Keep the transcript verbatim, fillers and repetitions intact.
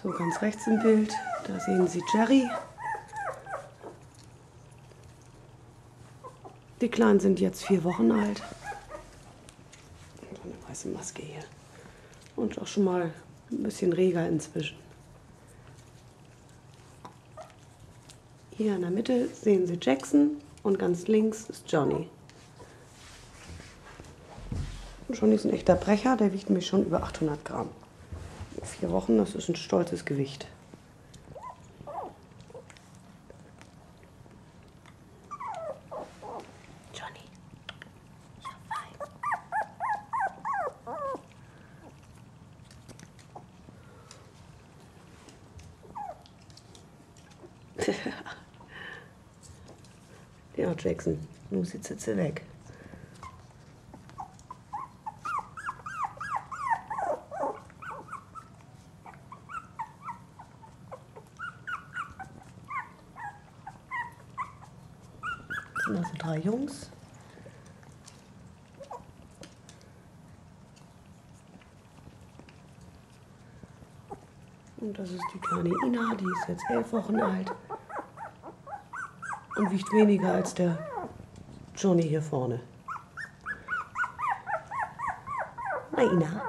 So, ganz rechts im Bild, da sehen Sie Jerry. Die Kleinen sind jetzt vier Wochen alt. So eine weiße Maske hier. Und auch schon mal ein bisschen reger inzwischen. Hier in der Mitte sehen Sie Jackson und ganz links ist Johnny. Johnny ist ein echter Brecher, der wiegt mich schon über achthundert Gramm. Vier Wochen, das ist ein stolzes Gewicht. Johnny, ich hab Wein. Ja, Jackson, nun sitzt sie weg. Also drei Jungs. Und das ist die kleine Ina, die ist jetzt elf Wochen alt und wiegt weniger als der Johnny hier vorne. Na, Ina.